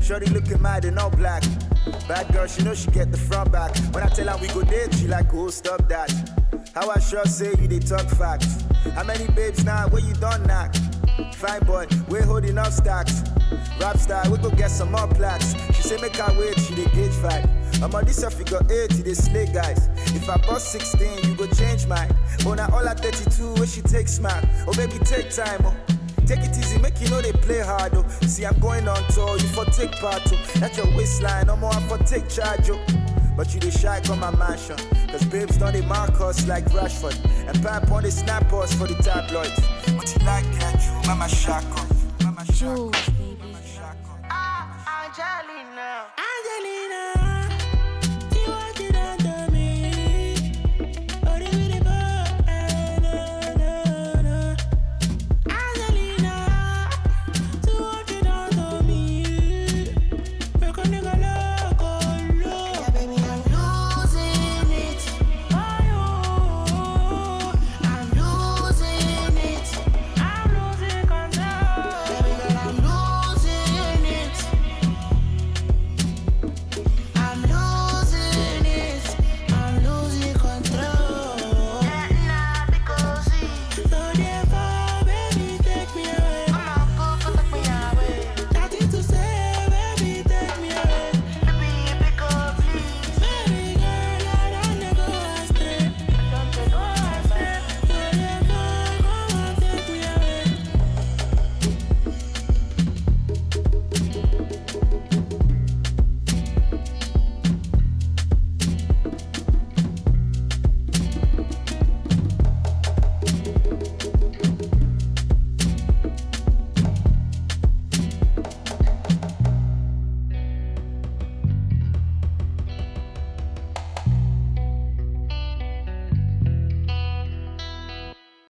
Shorty looking mad in all black. Bad girl, she know she get the front back. When I tell her we go date, she like, oh, stop that. How I sure say you they talk facts. How many babes now, where you done knock? Fine boy, we're holding up stacks. Rap star, we go get some more plaques. She say make her wait, she they gauge fight. I'm on this a figure 80, they slay guys. If I bust 16, you go change mine. Oh, now all at 32, where she take smack. Oh, baby, take time, oh. Take it easy, make you know they play hard, oh. See, I'm going on tour, you for take part, oh. That's your waistline, no more, I for take charge, oh. But you they shy come my mansion, cause babes don't they mark us like Rashford. And Pap on they snap us for the tabloids. But you like, catch you, mama shack up, mama shack up.